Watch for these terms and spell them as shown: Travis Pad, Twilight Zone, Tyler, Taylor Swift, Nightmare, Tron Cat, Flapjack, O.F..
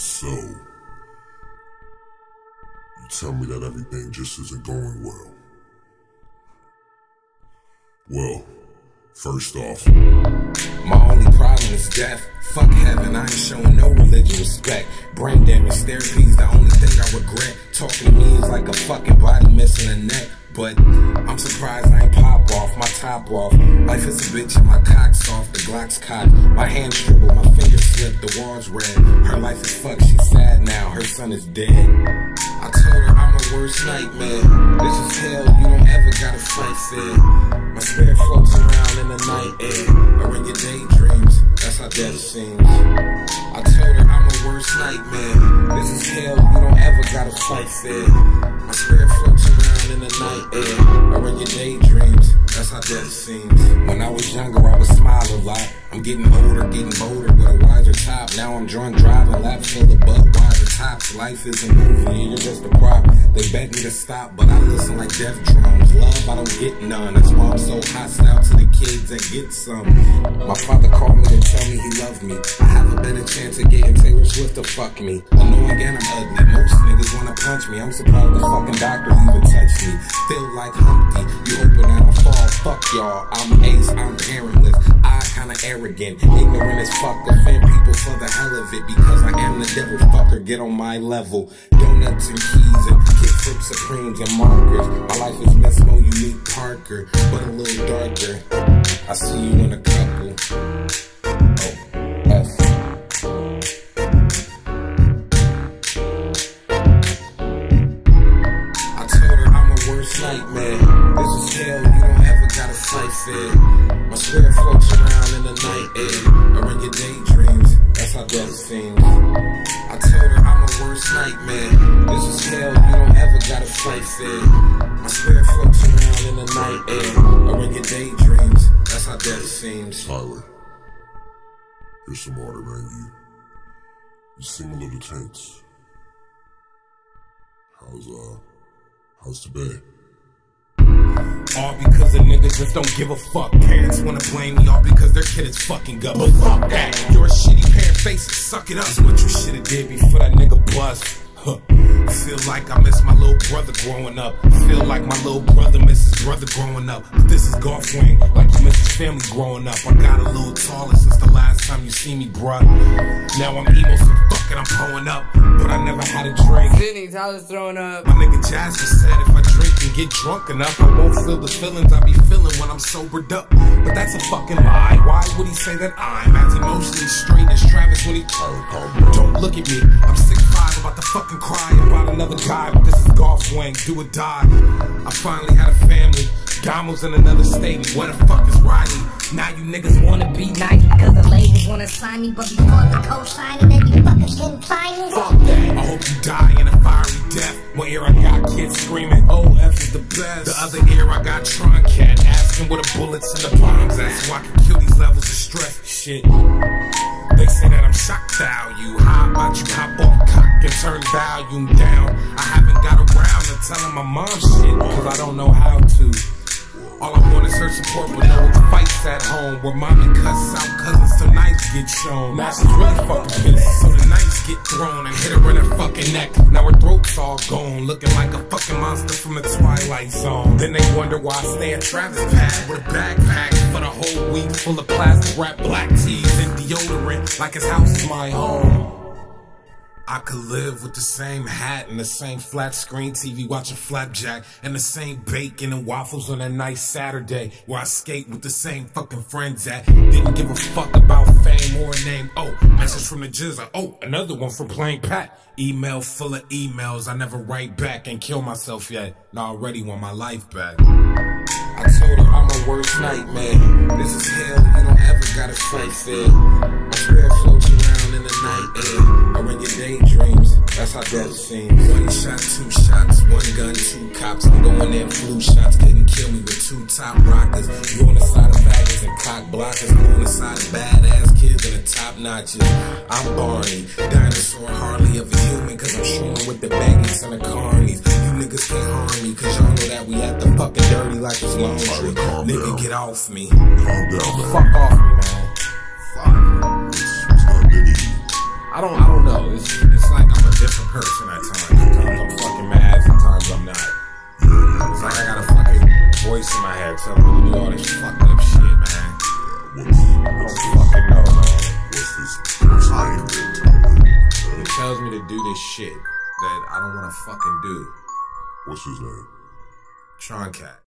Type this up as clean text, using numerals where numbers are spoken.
So, you tell me that everything just isn't going well. Well, first off, my only problem is death. Fuck heaven, I ain't showing no religious respect. Brain damage therapy's the only thing I regret. Talking to me is like a fucking body missing a neck. But I'm surprised I ain't pop off, my top off. Life is a bitch and my cock's off, the Glock's cocked. My hand shriveled, my fingers slipped, the wall's red. Her life is fucked, she's sad now, her son is dead. I told her I'm her worst nightmare. This is hell, you don't ever gotta fight fair. My spirit floats around in the night air, or in your daydreams, that's how death seems. I told her I'm her worst nightmare. This is hell, you don't ever gotta fight fair. My spirit floats around in the night air, or in your daydreams, that's how death seems. When I was younger, I would smile a lot. I'm getting older, getting bolder, with a wiser top. Now I'm drunk, driving, laps full of butt, wiser tops. Life isn't moving, you're just a prop. They bet me to stop, but I listen like death drums. Love, I don't get none, that's why I'm so hostile to the kids that get some. My father called me and told me he loved me. I have a better chance of getting Taylor Swift to fuck me. I know again I'm ugly, most niggas wanna punch me. I'm surprised the fucking doctors even touch me. Feel like Humpty, you open and I fall. Fuck y'all, I'm ace, I'm parentless. I kinda arrogant, ignorant as fuck. Offend people for the hell of it, because I am the devil fucker, get on my level. Donuts and keys and kick flip supremes and markers. My life is much more unique, Parker, but a little darker. I see you in a couple. O.F. Nightmare, this is hell, you don't ever gotta fight fair. My spirit floats around in the night air, or in your daydreams, that's how death seems. I told her I'm her worst nightmare. This is hell, you don't ever gotta fight fair. My spirit floats around in the night air, or in your daydreams, that's how death seems. Tyler, here's some water, man. You seem a little tense. How's today? All because the niggas just don't give a fuck. Parents wanna blame me all because their kid is fucking up. But fuck that, you're a shitty parent face, suck it up. That's what you shoulda did before that nigga buzzed. Huh. Feel like I miss my little brother growing up. Feel like my little brother misses his brother growing up. But this is golf swing, like you miss his family growing up. I got a little taller since the last time you see me, bruh. Now I'm emo, so fuck it, I'm pulling up. But I never had a drink. Sydney, Tyler's throwing up. My nigga Jasper said if I drink and get drunk enough, I won't feel the feelings I be feeling when I'm sobered up. But that's a fucking lie. Why would he say that I'm as emotionally straight as Travis when he don't look at me, I'm 6'5", about to fucking cry about another guy, but this is golf swing, do or die. I finally had a family, Domino's in another state, where the fuck is Rodney? Now you niggas wanna be nice, cause the labels wanna sign me, but before I co-sign it, they be fucking getting fined. Fuck that, I hope you die in a fiery death. One ear I got kids screaming, O.F. is the best. The other ear I got Tron Cat, asking where the bullets and the bombs at, so I can kill these levels of stress. Shit. They say that I'm shock value. How about you hop off cock and turn volume down? I haven't got around to telling my mom shit, cause I don't know how to. All I want is her support, but no fights at home, where mommy cuss out cousins so knives get shown. Now she's really fucking pissed, so the knives get thrown and hit her in her fucking neck. Now her throat's all gone, looking like a fucking monster from a Twilight Zone. Then they wonder why I stay at Travis Pad with a backpack for the whole week full of plastic wrap, black teas and deodorant, like his house is my home. I could live with the same hat and the same flat screen TV watching Flapjack and the same bacon and waffles on a nice Saturday where I skate with the same fucking friends at. Didn't give a fuck about fame or a name. Oh, message from the jizzer. Oh, another one from playing Pat. Email full of emails. I never write back and kill myself yet. And I already want my life back. I told her I'm her worst nightmare. This is hell, you don't ever gotta fight fair. My spirit floats around in the night air, or in your daydreams, that's how death seems. One shot, two shots, one gun, two cops. I'm going in flu shots, couldn't kill me with two top rockers. You on the side of faggots and cock blockers. I'm on the side of badass kids and the top notches. I'm Barney, dinosaur, hardly ever human, cause I'm shooting with the baggies and the carnies. You niggas can't harm me, cause y'all know that we at the fucking dirty like it's laundry. Nigga, down. Get off me. Calm down, man. Fuck off me, man. Fuck. It's not I don't know. It's like I'm a different person at times. Sometimes I'm fucking mad, sometimes I'm not. It's like I got a fucking voice in my head telling me to do all this fucked up shit, man. I don't fucking know, man. It tells me to do this shit that I don't want to fucking do. What's his name? Tron Cat.